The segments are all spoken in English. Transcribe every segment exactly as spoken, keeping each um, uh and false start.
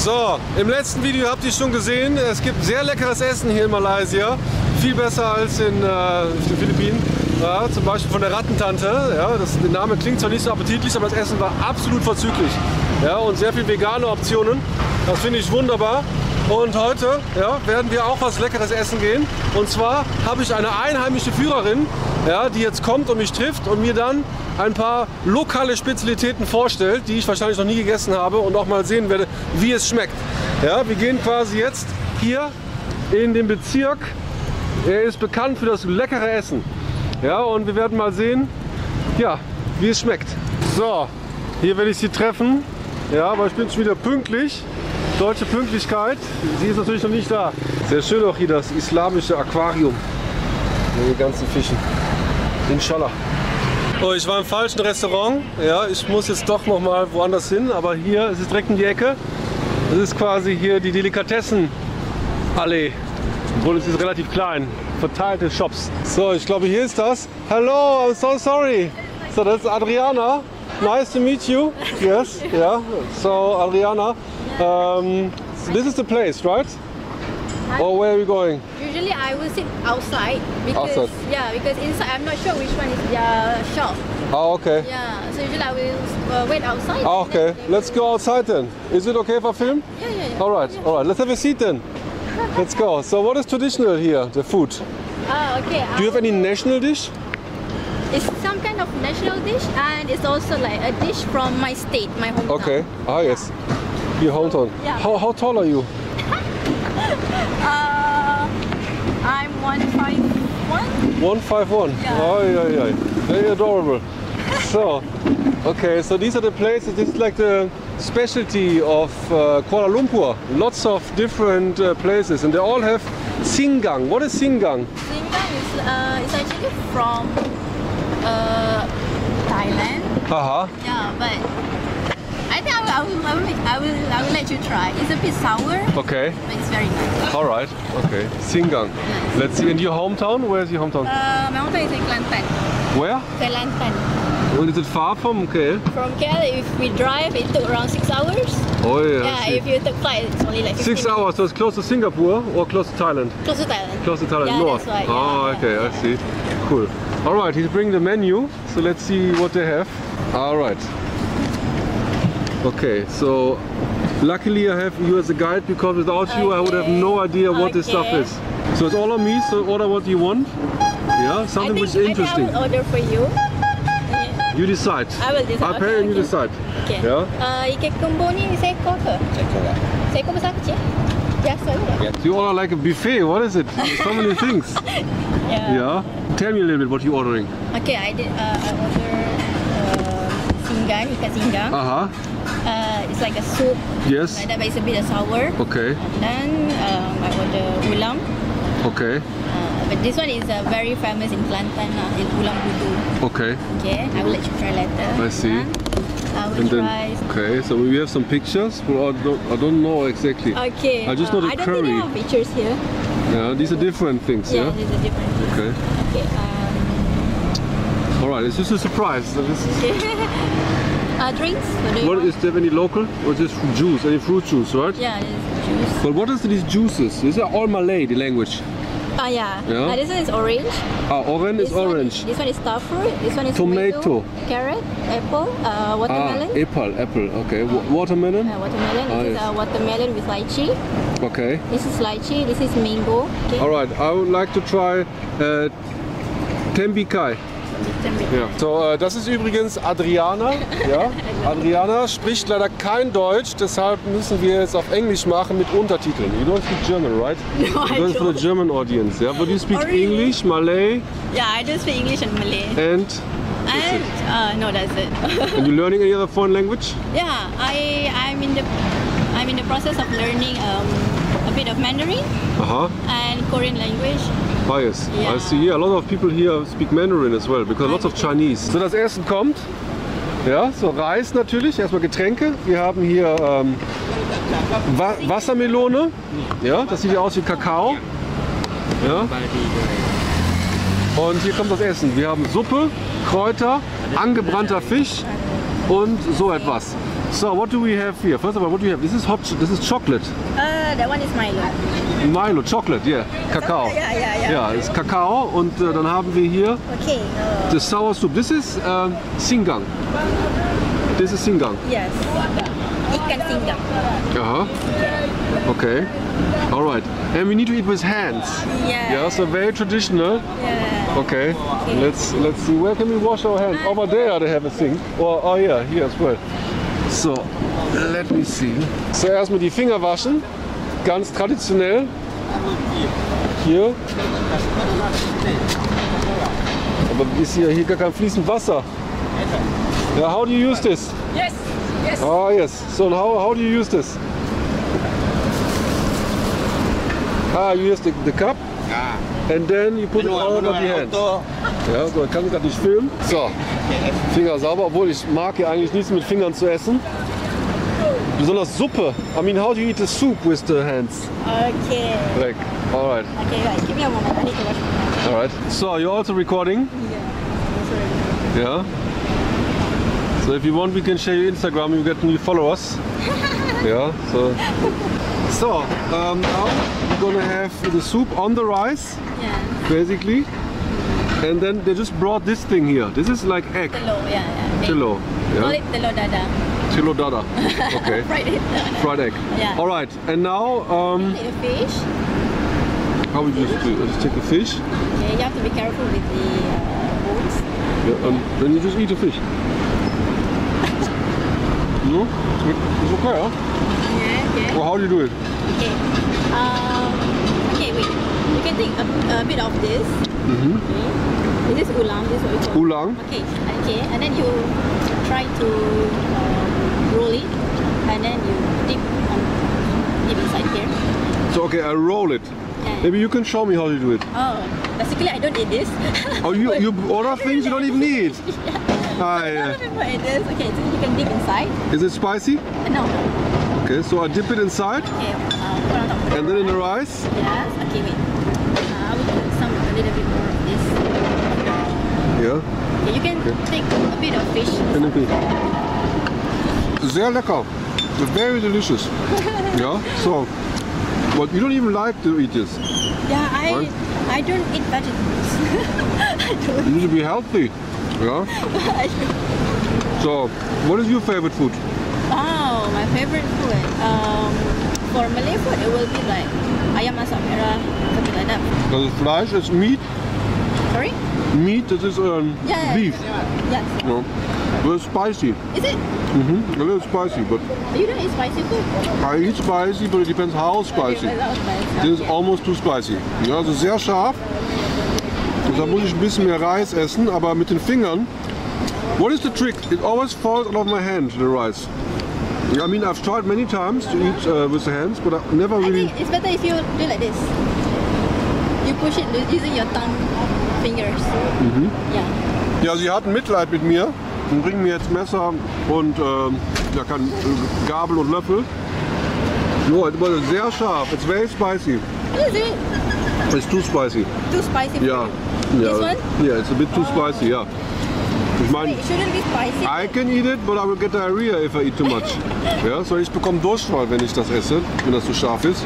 So, im letzten Video habt ihr schon gesehen, es gibt sehr leckeres Essen hier in Malaysia. Viel besser als in, äh, in den Philippinen. Ja, zum Beispiel von der Rattentante. Ja, das, der Name klingt zwar nicht so appetitlich, aber das Essen war absolut vorzüglich. Ja, und sehr viele vegane Optionen. Das finde ich wunderbar. Und heute ja, werden wir auch was Leckeres essen gehen. Und zwar habe ich eine einheimische Führerin, ja, die jetzt kommt und mich trifft und mir dann ein paar lokale Spezialitäten vorstellt, die ich wahrscheinlich noch nie gegessen habe und auch mal sehen werde, wie es schmeckt. Ja, wir gehen quasi jetzt hier in den Bezirk. Er ist bekannt für das leckere Essen. Ja, und wir werden mal sehen, ja, wie es schmeckt. So, hier werde ich sie treffen. Ja, aber ich bin schon wieder pünktlich. Deutsche Pünktlichkeit. Sie ist natürlich noch nicht da. Sehr schön auch hier das islamische Aquarium. Mit den ganzen Fischen. Inshallah. Oh, ich war im falschen Restaurant. Ja, ich muss jetzt doch noch mal woanders hin. Aber hier, es ist direkt in die Ecke. Das ist quasi hier die Delikatessen-Allee. Obwohl es ist relativ klein. Verteilte Shops. So, ich glaube, hier ist das. Hello, I'm so sorry. So, that's Adriana. Nice to meet you. Yes, yeah. So, Adriana, um, so this is the place, right? Or where are we going? Usually, I will sit outside because outside. yeah, because inside I'm not sure which one is their shop. Oh, okay. Yeah, so usually I will uh, wait outside. Oh, okay, let's go outside then. Is it okay for film? Yeah, yeah, yeah. All right, yeah. all right. Let's have a seat then. Let's go. So what is traditional here, the food? Ah, okay. Do you have any national dish? It's some kind of national dish and it's also like a dish from my state, my hometown. Okay. Ah, yes. Yeah. Your hometown. Yeah. How, how tall are you? uh, I'm one five one. one five one? Yeah. Oh, yeah, yeah. Very adorable. So, okay, so these are the places, this is like the specialty of uh, Kuala Lumpur. Lots of different uh, places and they all have singgang. What is singgang? Singgang is uh, it's actually from uh, Thailand. Uh-huh. Yeah, but I think I will, I will, I will, I will let you try. It's a bit sour. Okay. But it's very nice. All right. Okay. Singgang. Let's see. In your hometown? Where is your hometown? Uh, my hometown is in Kelantan. Where? Kelantan. And is it far from K L? From K L, if we drive, it took around six hours. Oh yeah. Yeah, if you took flight, it's only like six hours. So it's close to Singapore or close to Thailand? Close to Thailand. Close to Thailand. Yeah, north. That's right. Oh, yeah, okay, yeah. I see. Cool. All right, he's bringing the menu. So let's see what they have. All right. Okay, so luckily I have you as a guide because without okay. you, I would have no idea what okay. this stuff is. So it's all on me. So order what you want. Yeah, something I think, which is interesting. I think I will order for you. You decide. I will decide. I pay okay, and you okay. decide. Okay. Yeah. Uh, 이게 근본이 세코가. 세코가. 세코 무사치? Yes, sir. You order like a buffet. What is it? So many things. Yeah. Yeah. Tell me a little bit what you're ordering. Okay, I did. Uh, I ordered uh, singgang, ikan singgang. Uh huh. Uh, it's like a soup. Yes. Like that, but it's a bit of sour. Okay. And then um, I order ulam. Okay. Uh, but this one is uh, very famous in Kelantan, uh, in Ulam Budu. Okay. Okay, I will let you try later. I see. Uh, I will and try. Then, okay, so we have some pictures, but I don't, I don't know exactly. Okay. I just uh, know the I curry. I don't have pictures here. Yeah, these are different things, yeah? Yeah, these are different things. Okay. Okay. Um, Alright, it's just a surprise. So this okay. uh, drinks? What, do you what want? Is there any local? Or just juice? Any fruit juice, right? Yeah, juice. But what is these juices? These are all Malay, the language. Ah, yeah. yeah. Uh, this one is orange. Ah, orange this is orange. One, this one is star fruit. This one is tomato. Tomato carrot, apple, uh, watermelon. Ah, apple, apple. Okay. W watermelon. Uh, watermelon. This ah, is yes. uh, watermelon with lychee. Okay. This is lychee. This is mango. Okay. All right. I would like to try uh, tembikai. Ja. So, äh, das ist übrigens Adriana. Ja? Adriana spricht leider kein Deutsch, deshalb müssen wir jetzt auf Englisch machen mit Untertiteln. You don't speak German, right? No, I don't. For the German audience, yeah? But you speak oh, really? English, Malay? Yeah, I do speak English and Malay. And? And uh, no, that's it. Are you learning any other foreign language? Yeah, I I'm in the I'm in the process of learning um, a bit of Mandarin uh-huh. and Korean language. Bias. Yeah. I see. Yeah, a lot of people here speak Mandarin as well, because lots of Chinese. So das Essen kommt, ja, so Reis natürlich, erstmal Getränke. Wir haben hier ähm, Wa Wassermelone, ja, das sieht ja aus wie Kakao. Ja. Und hier kommt das Essen. Wir haben Suppe, Kräuter, angebrannter Fisch und so etwas. So what do we have here? First of all, what do you have? This is hot. This is chocolate. Uh, that one is Milo. Milo, chocolate, yeah. Kakao. Yeah, yeah, yeah. Ja, ist Kakao und äh, dann haben wir hier. Okay. Uh, the sour soup. This is uh, Singang. This is Singang. Yes. Ikan Singang. Uh-huh. Okay. All right. And we need to eat with hands. Yeah. Yeah. So very traditional. Yeah. Okay. Okay. Let's let's see. Where can we wash our hands? Over there they have a sink. Or oh yeah, here as well. So, let me see. So, erstmal die Finger waschen, ganz traditionell. Hier. Aber ist hier, hier gar kein fließend Wasser. Yeah, how do you use this? Yes, yes. Ah, yes. So, how, how do you use this? Ah, you use the, the cup. And then you put it all over the hand. Ja, so, ich kann es gerade nicht filmen. So, Finger sauber, obwohl ich mag ja eigentlich nichts mit Fingern zu essen. Besonders Suppe. I mean, how do you eat the soup with the hands? Okay. Like, alright. Okay, guys, give me a moment. I need to wash my hands. Alright. So, you're also recording? Yeah. Yeah. So, if you want, we can share your Instagram. You get new followers. Yeah. So. So, um, now we're gonna have the soup on the rice, yeah. Basically, and then they just brought this thing here. This is like egg. Telo, yeah, yeah. Telo, yeah. Call it telo dada. Telo dada, okay. Fried egg. Fried egg. Yeah. All right, and now... Um, take a fish. How would you just do? Just take a fish. Yeah, you have to be careful with the uh, bones. Yeah, and then you just eat the fish. No? It's okay, huh? Okay. Well, how do you do it? Okay. Um, okay, wait. You can take a, a bit of this. Mm-hmm. Okay. This is ulam. This is what we call ulam. Okay. Okay. And then you try to um, roll it, and then you dip on, dip inside here. So okay, I roll it. Yeah. Maybe you can show me how you do it. Oh, basically I don't eat this. Oh, you you order things you don't even need. Yeah. Ah, yeah. I don't know what it is. Okay, so you can dip inside. Is it spicy? No. Okay, so I dip it inside, okay, uh, and then in the rice. Yes, okay, wait. Uh, I will put some, a little bit more of this. Yeah. Okay, you can okay. take a bit of fish. And a bit. Sehr lecker. Very delicious. Yeah, so. But you don't even like to eat this. Yeah, I right? I don't eat vegetables. I don't. You need to be healthy. Yeah. So, what is your favorite food? Wow, my favorite food. Um, for Malay food, it will be like ayam masak merah, something like that. That is Fleisch, it's meat. Sorry? Meat, this is um, yeah, beef. Yes. No. It's spicy. Is it? Mm-hmm. A little spicy, but... You don't eat spicy food? I eat spicy, but it depends how spicy. Okay, how spicy. This is almost too spicy. Ja, also sehr scharf. Und da muss ich ein bisschen mehr Reis essen, aber mit den Fingern. What is the trick? It always falls out of my hand, the rice. I mean, I've tried many times to eat uh, with the hands, but I never really... I think it's better if you do like this. You push it using your tongue, fingers. Mhm. Yeah. Ja, sie hatten Mitleid mit mir und bringen mir jetzt Messer und ähm, ja, kann, äh, Gabel und Löffel. No, it was sehr scharf. It's very spicy. Is it? It's too spicy. Too spicy for yeah. you? Yeah. This one? Yeah, it's a bit too oh. spicy, yeah. Ich meine, it shouldn't be spicy. I can eat it, but I will get diarrhea if I eat too much. Ja, so ich bekomme Durchfall, wenn ich das esse, wenn das zu scharf ist.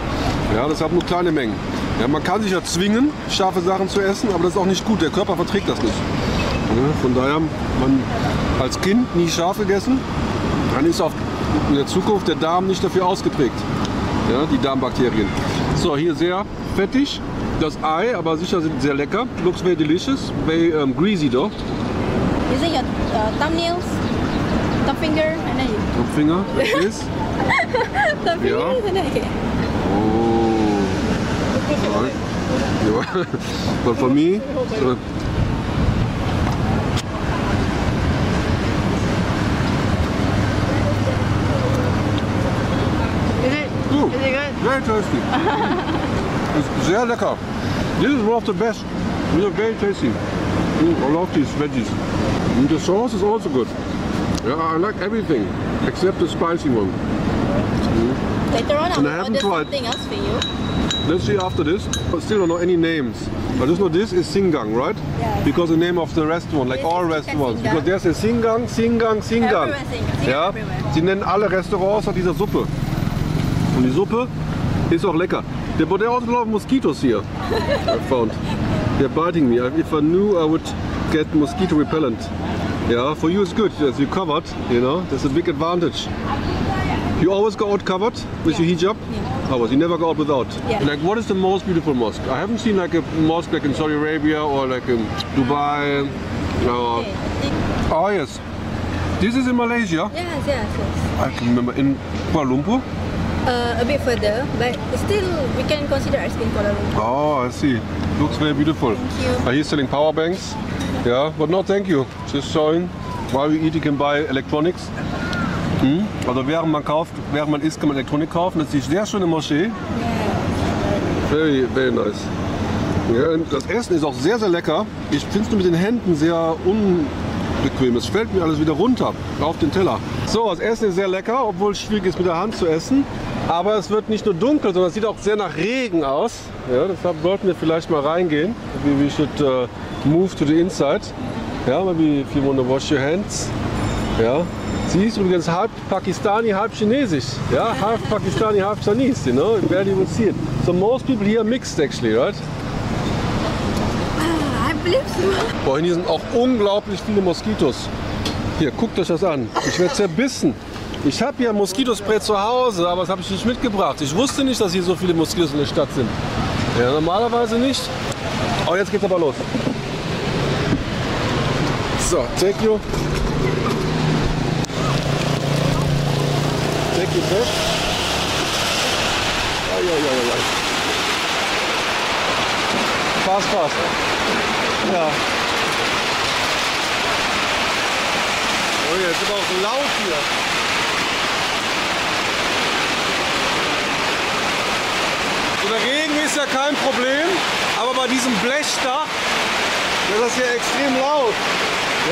Ja, deshalb nur kleine Mengen. Ja, man kann sich ja zwingen, scharfe Sachen zu essen, aber das ist auch nicht gut. Der Körper verträgt das nicht. Ja, von daher, man als Kind nie scharf gegessen, dann ist auch in der Zukunft der Darm nicht dafür ausgeprägt. Ja, die Darmbakterien. So, hier sehr fettig. Das Ei, aber sicher sehr lecker. Looks very delicious, very um, greasy though. Using your uh, thumbnails, thumb finger, and then you... Thumb finger, like this? Thumb finger, yeah. And then okay. Oh. Right. Yeah. But for me... So... Is it? Ooh, is it good? Very tasty. It's very lecker. This is one of the best. These are very tasty. Mm, I love these veggies. And the sauce is also good. Yeah, I like everything except the spicy one. Mm. Later on, I will order something else for you. Let's see after this, but still don't know any names. I just know this is Singang, right? Yeah. Because the name of the restaurant, like this all restaurants. Because there's a Singang, Singang, Singang. Everywhere, Singang. Ja? Sie nennen alle Restaurants nach dieser Suppe. Und die Suppe ist auch lecker. There, but there are also a lot of mosquitoes here, I found. They're biting me. If I knew, I would get mosquito repellent. Yeah, for you it's good, as you're covered, you know, that's a big advantage. You always go out covered with yeah. your hijab? Yeah. Always, you never go out without. Yeah. Like, what is the most beautiful mosque? I haven't seen like a mosque like in Saudi Arabia or like in Dubai. Or... Oh yes, this is in Malaysia? Yes, yes, yes. I can remember, in Kuala Lumpur? Uh, a bit further, but still we can consider as in Kuala Lumpur. Oh, I see. Looks very beautiful. Thank you. He's selling power banks. Yeah, but no, thank you. Just showing. While you eat, you can buy electronics. Hm? Also während man kauft, während man isst, kann man Elektronik kaufen. Das ist eine sehr schöne Moschee. Very, very nice. Ja, und das Essen ist auch sehr, sehr lecker. Ich finde es nur mit den Händen sehr un bequem. Es fällt mir alles wieder runter auf den Teller. So, das Essen ist sehr lecker, obwohl es schwierig ist mit der Hand zu essen. Aber es wird nicht nur dunkel, sondern es sieht auch sehr nach Regen aus. Ja, deshalb sollten wir vielleicht mal reingehen. We should uh, move to the inside. Ja, maybe if you want to wash your hands. Ja. Sie ist übrigens halb Pakistani, halb Chinesisch. Ja, half Pakistani, half Chinese, you know. Barely even see it. So most people here mixed actually, right? Boah, hier sind auch unglaublich viele Moskitos. Hier, guckt euch das an. Ich werde zerbissen. Ich habe hier ein Moskitospray zu Hause, aber das habe ich nicht mitgebracht. Ich wusste nicht, dass hier so viele Moskitos in der Stadt sind. Ja, normalerweise nicht. Oh, jetzt geht's aber los. So, take you. Take you back. Oh, ja, ja, ja, ja. Fast, fast. Ja. Oh ja, jetzt ist aber auch so laut hier. So, der Regen ist ja kein Problem, aber bei diesem Blechdach ist das hier extrem laut.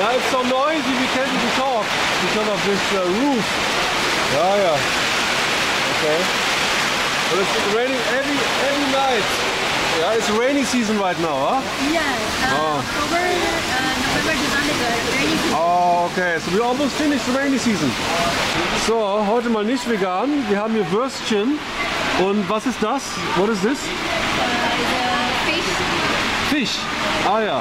Ja, it's so noisy, we can't even talk because of this uh, roof. Ja, ja. Okay. But it's raining every, every night. Yeah, it's rainy season right now, huh? Yeah, uh, oh. October, uh, November, December, the rainy season. Oh, okay, so we almost finished the rainy season. So, heute mal nicht vegan. Wir haben hier Würstchen. Und was ist das? What is this? Uh, fish. Fish. Ah, ja. Yeah.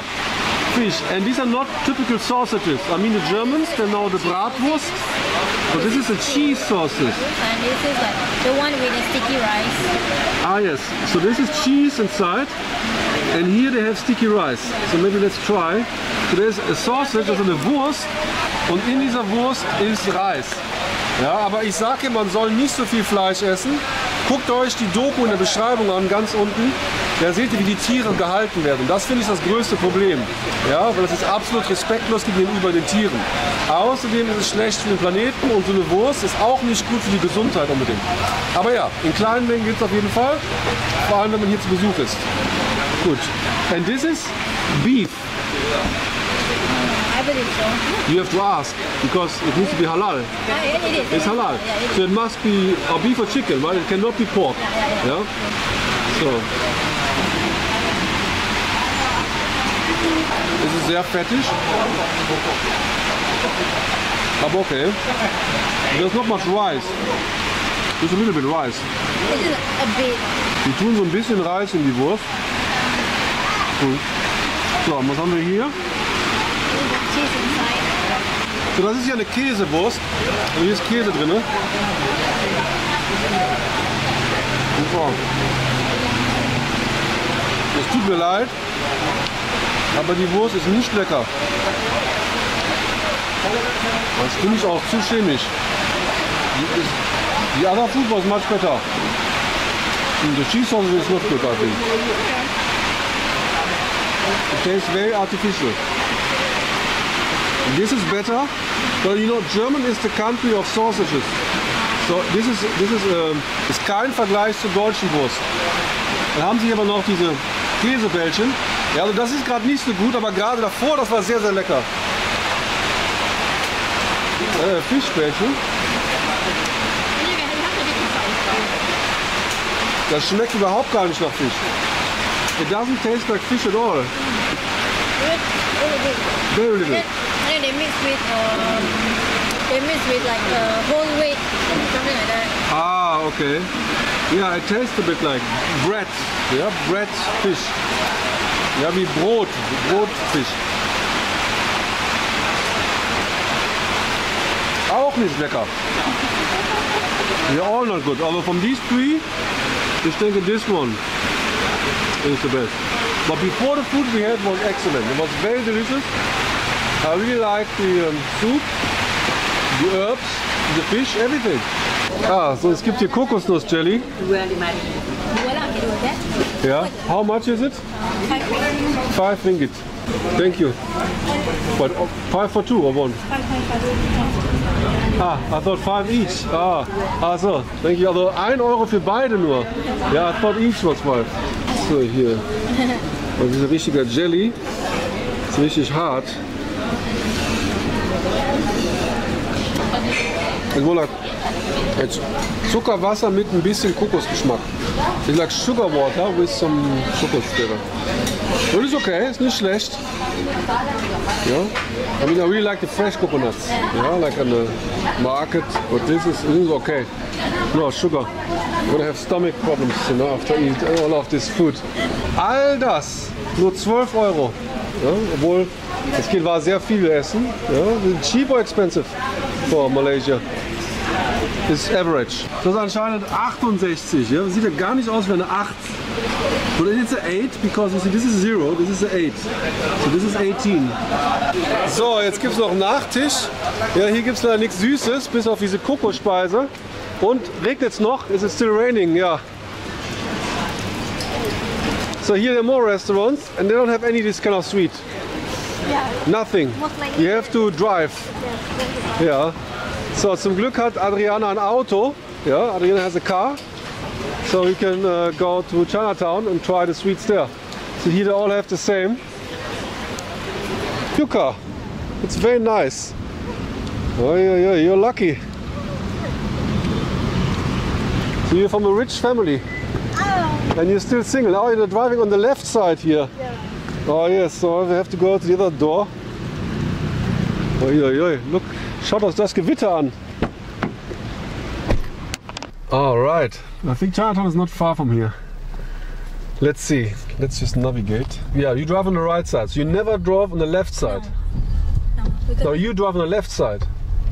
Fish. And these are not typical sausages. I mean, the Germans, they know the bratwurst. But this is a cheese sausage. And this is like the one with the sticky rice. Ah, yes. So this is cheese inside. And here they have sticky rice. So maybe let's try. So there's a sausage, also eine Wurst. Und in dieser Wurst ist Reis. Ja, aber ich sage, man soll nicht so viel Fleisch essen. Guckt euch die Doku in der Beschreibung an, ganz unten. Da seht ihr, wie die Tiere gehalten werden. Und das finde ich das größte Problem. Ja, weil das ist absolut respektlos gegenüber den Tieren. Außerdem ist es schlecht für den Planeten und so eine Wurst ist auch nicht gut für die Gesundheit unbedingt. Aber ja, in kleinen Mengen geht es auf jeden Fall. Vor allem, wenn man hier zu Besuch ist. Gut. And this is beef. You have to ask, because it needs to be halal. Yeah, it is. It's halal. Yeah, it is. So it must be a beef or chicken, right? It cannot be pork. Yeah? yeah, yeah. yeah? So. This is sehr fettig. But okay. There's not much rice. There's a little bit rice. This is a bit. Wir tun so ein bisschen Reis in die Wurst. Cool. So, was haben wir hier? So, das ist ja eine Käsewurst. Und hier ist Käse drin. Ne? Es tut mir leid, aber die Wurst ist nicht lecker. Das finde ich auch zu chemisch. Die other food was much better. And the cheese sausage is not good, I think. It tastes very artificial. This is better, but you know, Germany is the country of sausages. So this is, this is, uh, ist kein Vergleich zur deutschen Wurst. Dann haben sie aber noch diese Käsebällchen. Ja, also das ist gerade nicht so gut, aber gerade davor, das war sehr, sehr lecker. Äh, Fischbällchen. Das schmeckt überhaupt gar nicht nach Fisch. It doesn't taste like fish at all. Very little. Then they mix with, uh, they mix with like uh, whole wheat, something like that. Ah, okay. Yeah, it tastes a bit like bread. Yeah, bread fish. Yeah, wie Brot, Brotfisch. Auch nicht lecker. They're all not good. Although from these three, I think this one is the best. But before the food we had was excellent. It was very delicious. I really liked the um, soup, the herbs, the fish, everything. Ah, so es gibt hier Kokosnuss Jelly. Yeah. How much is it? Five ringgit. Five ringgit. Thank you. But five for two or one? Five, five, five. Ah, I thought five each. Ah, ah so. Thank you. Also ein Euro für beide nur. Ja, I thought each was five. So, hier. Und das ist ein richtiger Jelly. Das ist richtig hart. It's more like it's Zuckerwasser mit ein bisschen Kokosgeschmack. It's like sugar water with some chocolate flavor. But it's okay, it's nicht schlecht. Yeah. I mean, I really like the fresh coconuts. Yeah, like on the market. But this is, this is okay. No sugar. I'm gonna have stomach problems, you know, after eating all of this food. All das nur zwölf Euro. Ja, obwohl es geht, war sehr viel Essen. Ja, cheap or expensive for Malaysia? Ist average. Das ist anscheinend achtundsechzig. Ja? Sieht ja gar nicht aus wie eine acht. But it's an eight, because you see, this is zero, this is an eight. So this is eighteen. So, jetzt gibt es noch einen Nachtisch. Ja, hier gibt es leider nichts Süßes, bis auf diese Kokospeise. Und regnet es noch? Is it still raining? Ja. So here there are more restaurants and they don't have any this kind of sweet. Yeah. Nothing. You have to drive. Yeah. So, zum Glück hat Adriana ein Auto. Yeah, Adriana has a car. So you can uh, go to Chinatown and try the sweets there. So here they all have the same. Yucca. It's very nice. Oh, yeah, yeah, you're lucky. So you're from a rich family. Oh. And you're still single. Oh, you're driving on the left side here. Yeah. Oh yes, so we have to go to the other door. Oh, yeah, yeah. Look. Schaut euch das Gewitter an. Alright, I think Chinatown is not far from here. Let's see, let's just navigate. Yeah, you drive on the right side, so you never drove on the left side. No, no, no you drive on the left side.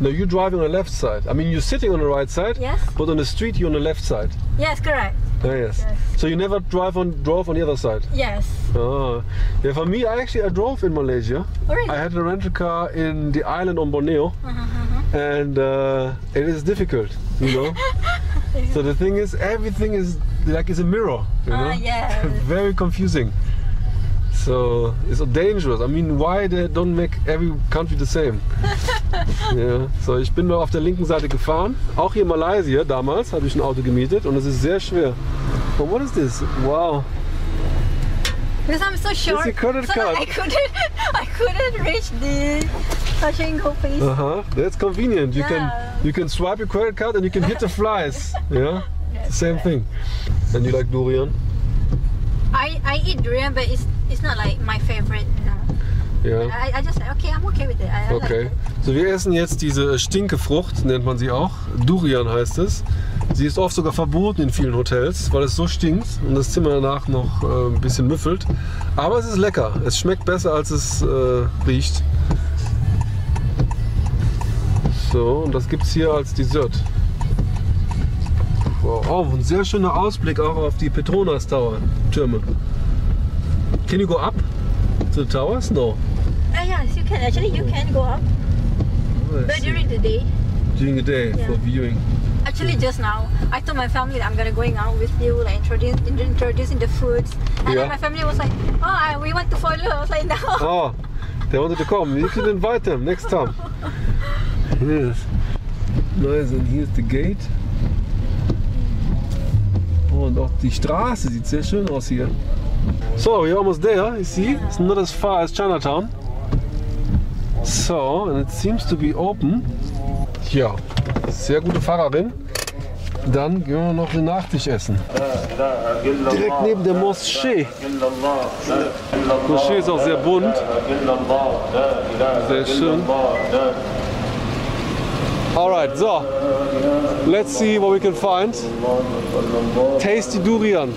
No, you drive on the left side. I mean, you're sitting on the right side, yes. But on the street you're on the left side. Yes, correct. Oh, yes. Yes. So you never drive on drove on the other side? Yes. Oh. Yeah, for me, I actually I drove in Malaysia. Oh, really? I had a rental car in the island on Borneo, uh -huh, uh -huh. and uh, it is difficult, you know. So the thing is, everything is like it's a mirror, you know. Uh, yeah. Very confusing. So it's dangerous. I mean, why they don't make every country the same? Yeah. So ich bin mal auf der linken Seite gefahren. Auch hier in Malaysia damals habe ich ein Auto gemietet und es ist sehr schwer. But what is this? Wow. Because I'm so short, so I couldn't, I couldn't reach the touching go place. Uh huh. That's convenient. You yeah. can you can swipe your credit card and you can hit the flies. Yeah. Yes, same right. thing. And you like durian? I I eat durian, but it's it's not like my favorite. No. Yeah. I, I just okay, I'm okay with it. I, I okay. Like it. So wir essen jetzt diese Stinkefrucht, nennt man sie auch. Durian heißt es. Sie ist oft sogar verboten in vielen Hotels, weil es so stinkt und das Zimmer danach noch äh, ein bisschen müffelt. Aber es ist lecker. Es schmeckt besser, als es äh, riecht. So, und das gibt es hier als Dessert. Wow, oh, ein sehr schöner Ausblick auch auf die Petronas Tower Türme. Can you go up to the towers? No. Ah, yes, you can. Actually, you can go up. Oh, but during the day. During the day yeah. for viewing. Actually, just now, I told my family that I'm gonna going out with you, like introduce, introducing the foods. And yeah. then my family was like, oh, I, we want to follow. I was like, no. Oh, they wanted to come. You should invite them next time. Yes. Nice, and here's the gate. Oh, and auch die Straße sieht sehr schön aus hier. So, we're almost there, you see? Yeah. It's not as far as Chinatown. So, and it seems to be open. Yeah. Sehr gute Fahrerin. Dann gehen wir noch den Nachtisch essen. Direkt neben der Moschee. Die Moschee ist auch sehr bunt. Sehr schön. Alright, so. Let's see what we can find. Tasty Durian.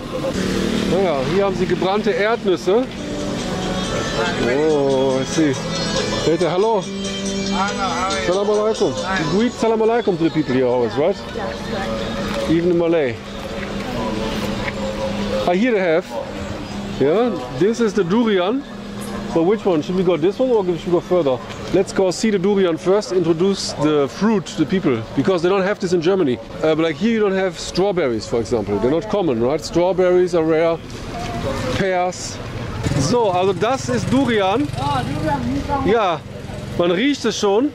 Naja, hier haben sie gebrannte Erdnüsse. Oh, I see. Peter, hello. Salam alaikum. Greet salam alaikum to the people here always, right? Even in Malay. Ah, here they have. Yeah, this is the durian. But which one? Should we go this one or should we go further? Let's go see the durian first, introduce the fruit to the people, because they don't have this in Germany. Uh, but like here you don't have strawberries, for example. They're not common, right? Strawberries are rare, pears. So, also das ist Durian. Ja, man riecht es schon.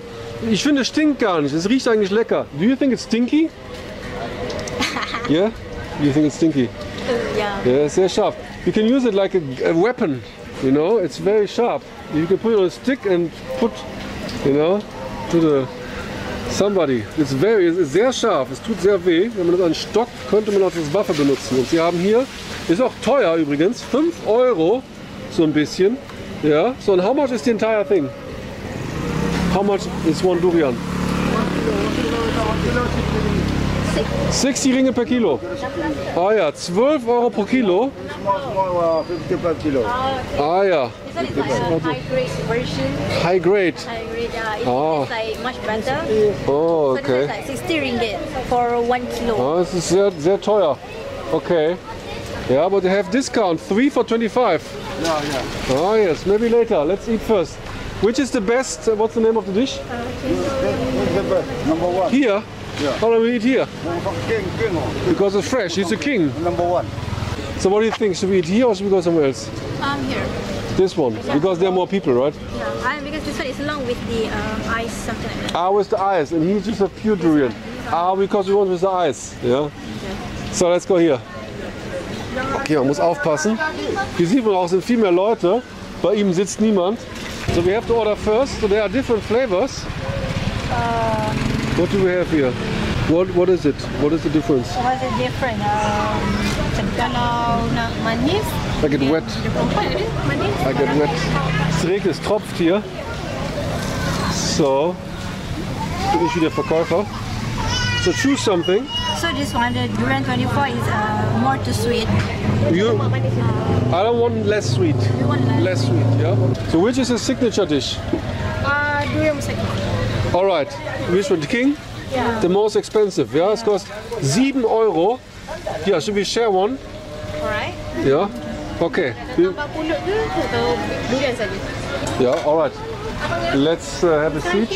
Ich finde, es stinkt gar nicht. Es riecht eigentlich lecker. Do you think it's stinky? Yeah? You think it's stinky? Ja. Yeah. Yeah, sehr scharf. You can use it like a, a weapon. You know, it's very sharp. You can put it on a stick and put, you know, to the somebody. It's very, es ist sehr scharf. Es tut sehr weh. Wenn man das anstockt, könnte man das als Waffe benutzen. Und sie haben hier, ist auch teuer übrigens, fünf Euro, so ein bisschen. Yeah. So, and how much is the entire thing? How much is one durian? sechzig Ringe per Kilo. Ah ja, zwölf Euro pro Kilo. fünfzig per Kilo. Ah ja. High grade. Oh, okay. sechzig Ringgit for one Kilo. Oh, das ist sehr, sehr teuer. Okay. Yeah, but they have discount, three for twenty-five. Yeah, yeah. Oh yes, maybe later. Let's eat first. Which is the best? Uh, what's the name of the dish? Uh, Number one. Here? Yeah. How do we eat here? King, king. Because it's fresh, it's a king. Number one. So what do you think? Should we eat here or should we go somewhere else? Um, here. This one? Yeah. Because there are more people, right? Yeah, I, because this one is along with the um, ice, something like that. Ah, with the ice, and he's just a pure durian. Ah, because we want with the ice, yeah? Okay. So let's go here. Okay, man muss aufpassen. Hier sieht man auch, sind viel mehr Leute. Bei ihm sitzt niemand. So we have to order first. So there are different flavors. Uh, what do we have here? What what is it? What is the difference? What is different? Um, I get wet. I get wet. Es regnet, es tropft hier. So, bin ich wieder Verkäufer. So choose something. So this one, the durian twenty-four, is uh, more too sweet. You, I don't want less sweet. You want less? Less sweet, yeah. So which is a signature dish? Uh, durian musaki. All right. Which one, the king? Yeah. The most expensive. Yeah, yeah. It costs seven euro. Yeah, should we share one? All right. Yeah. Okay. Yeah. All right. Let's uh, have a seat.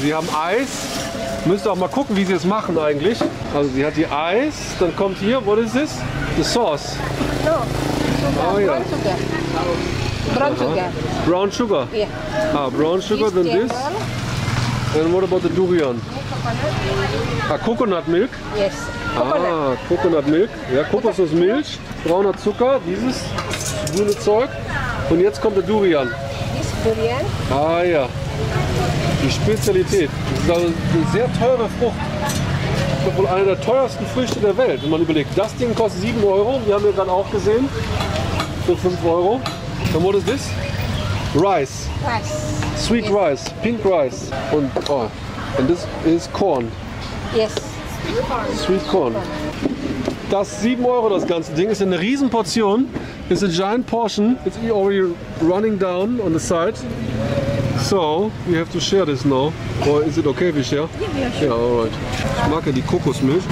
Sie haben Eis. Müsst auch mal gucken, wie sie es machen eigentlich. Also sie hat hier Eis, dann kommt hier, what is this? The sauce. No, sugar. Oh, yeah. Brown sugar. Brown sugar. Uh-huh. Brown sugar? Yeah. Ah, brown sugar, then this. And what about the durian? Ah, coconut milk? Yes. Coconut. Ah, coconut milk. Ja, Kokosnussmilch, brauner Zucker, dieses grüne Zeug. Und jetzt kommt der Durian. This durian. Ah, ja. Die Spezialität. Das ist also eine sehr teure Frucht. Das ist wohl eine der teuersten Früchte der Welt, wenn man überlegt. Das Ding kostet sieben Euro, die haben wir dann auch gesehen. Für fünf Euro. Dann what is this? Rice. Rice. Sweet yes. Rice. Pink rice. Und oh, and this is corn. Yes. Sweet corn. Sweet corn. Das sieben Euro das ganze Ding ist eine Riesenportion. It's a giant portion. It's already running down on the side. So, we have to share this now. Or is it okay if we share? Yeah, sure. Yeah, alright. Ich mag ja die Kokosmilch.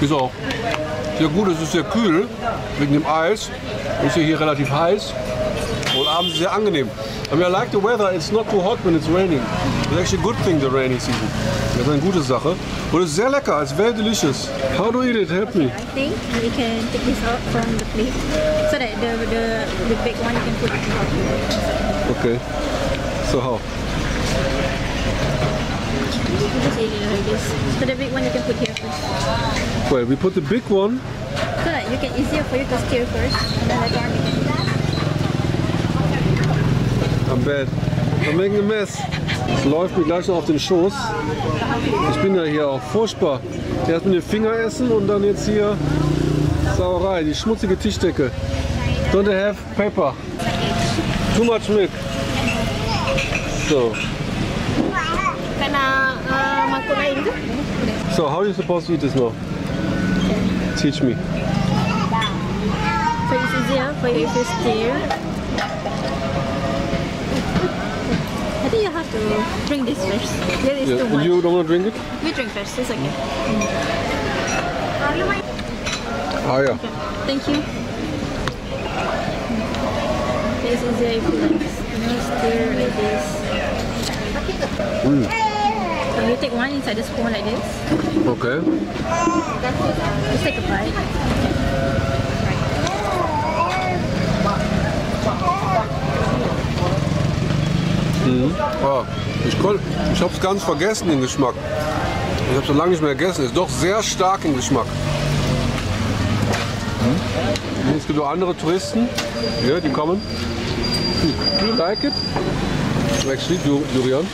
Ist auch sehr gut, es ist sehr kühl wegen dem Eis. Ist hier, hier relativ heiß. Und abends sehr angenehm. I mean, I like the weather. It's not too hot when it's raining. It's actually a good thing, the rainy season. Das ist eine gute Sache. Und es ist sehr lecker. It's very delicious. How do you eat it? Help me. I think we can take this out from the plate so that the the, the big one you can put it out. Okay. So how? Just eat it like this. So the big one you can put here first. Well, we put the big one. So that you can easier for you to stir first, and then again we can. I'm bad. I'm making a mess. Es läuft mir gleich noch auf den Schoß. Ich bin ja hier auch furchtbar. Erst mit dem Finger essen und dann jetzt hier Sauerei, die schmutzige Tischdecke. Don't have pepper. Too much milk. So. So, how are you supposed to eat this now? Teach me. So it's easier for you if you stir. I think you have to drink this first. There is yeah. too much. You don't want to drink it? We drink first, it's okay. Mm. Oh yeah. Okay. Thank you. It's easier if you like stir like this. Mm. So you take one inside the spoon like this. Okay. Just take a bite. Mhm. Ah, ich konnte, ich habe es ganz vergessen, den Geschmack. Ich habe so lange nicht mehr gegessen. Ist doch sehr stark im Geschmack. Mhm. Es gibt auch andere Touristen, ja, die kommen. Do you like it? Actually, Durian.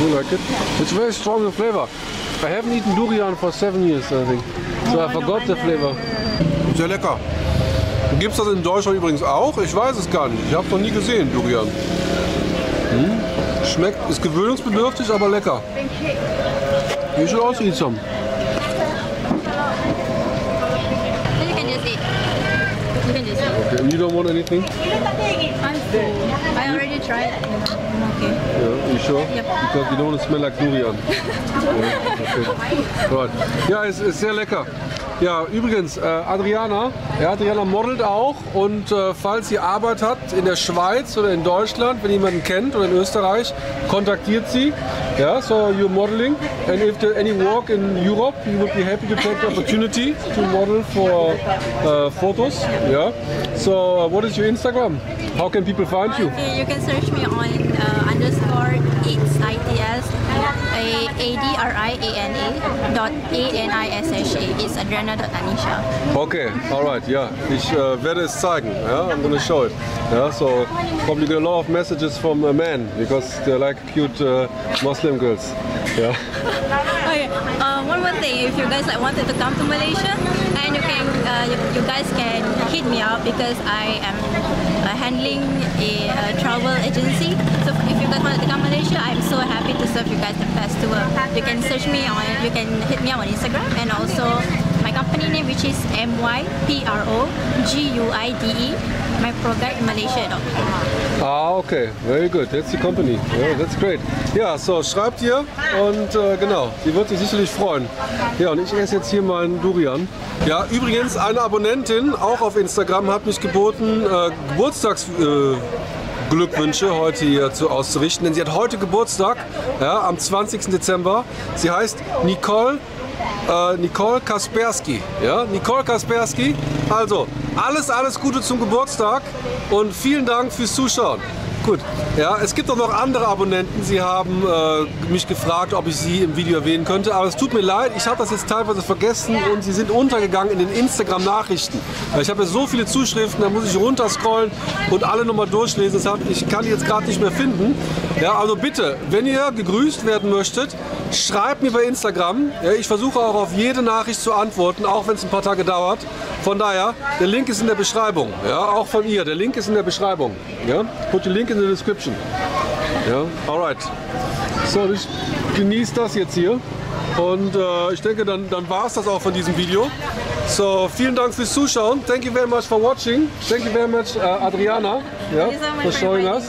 You like it? It's very strong the flavor. I haven't eaten durian for seven years, I think. So I forgot the flavor. Sehr lecker. Gibt's das in Deutschland übrigens auch? Ich weiß es gar nicht. Ich habe noch nie gesehen Durian. Hm? Schmeckt, ist gewöhnungsbedürftig, aber lecker. You should also eat some. You can just eat. You can just eat. Okay. And you don't want anything? I'm full. I already tried it. Okay. Yeah, you sure? Yep. Because you don't want to smell like durian. Yeah, okay. Right. Ja, es ist sehr lecker. Ja, übrigens, äh, Adriana, ja, Adriana modelt auch und äh, falls ihr Arbeit habt in der Schweiz oder in Deutschland, wenn ihr jemanden kennt oder in Österreich, kontaktiert sie. Yeah, so you're modeling and if there any work in Europe, you would be happy to take the opportunity to model for uh, photos. Yeah. So uh, what is your Instagram? How can people find you? Okay, you can search me on uh, underscore it's its adriana dot anisha. It's Adriana dot Anisha. Okay, all right, yeah. Ich uh, werde es zeigen. Yeah, I'm gonna show it. Yeah, so probably get a lot of messages from uh, men because they like cute uh, Muslim girls. Yeah. Okay. Uh, one more thing, if you guys like wanted to come to Malaysia, and you can, uh, you, you guys can hit me up because I am uh, handling a uh, travel agency. So if you guys wanted to come to Malaysia, I'm so happy to serve you guys the best tour. You can search me on, you can hit me up on Instagram, and also my company name, which is M Y P R O G U I D E, MyProguide Malaysia dot com. Ah, okay, very good. That's the company. Yeah, that's great. Ja, so schreibt ihr und äh, genau, sie wird sich sicherlich freuen. Ja, und ich esse jetzt hier meinen Durian. Ja, übrigens eine Abonnentin, auch auf Instagram, hat mich geboten, äh, Geburtstags... Äh, Glückwünsche heute hier zu auszurichten, denn sie hat heute Geburtstag, ja, am zwanzigsten Dezember. Sie heißt Nicole, äh, Nicole Kaspersky, ja, Nicole Kaspersky. Also alles, alles Gute zum Geburtstag und vielen Dank fürs Zuschauen. Gut, ja, es gibt auch noch andere Abonnenten, sie haben äh, mich gefragt, ob ich sie im Video erwähnen könnte, aber es tut mir leid, ich habe das jetzt teilweise vergessen und sie sind untergegangen in den Instagram-Nachrichten. Ich habe ja so viele Zuschriften, da muss ich runterscrollen und alle nochmal durchlesen, deshalb ich kann die jetzt gerade nicht mehr finden. Ja, also bitte, wenn ihr gegrüßt werden möchtet, schreibt mir bei Instagram, ja, ich versuche auch auf jede Nachricht zu antworten, auch wenn es ein paar Tage dauert. Von daher, der Link ist in der Beschreibung, ja, auch von ihr, der Link ist in der Beschreibung. Ja. Put the link in the description. Ja, alright. So, ich genieße das jetzt hier und äh, ich denke, dann, dann war es das auch von diesem Video. So, vielen Dank fürs Zuschauen. Thank you very much for watching. Thank you very much, uh, Adriana, yeah, for showing us.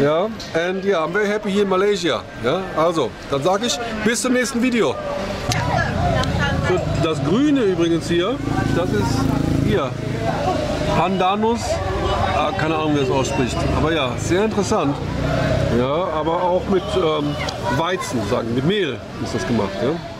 Yeah, and yeah, I'm very happy here in Malaysia. Yeah. Also, dann sage ich, bis zum nächsten Video. Das Grüne übrigens hier, das ist hier, Pandanus, ah, keine Ahnung, wie es ausspricht, aber ja, sehr interessant, ja, aber auch mit ähm, Weizen, sagen, mit Mehl ist das gemacht, ja.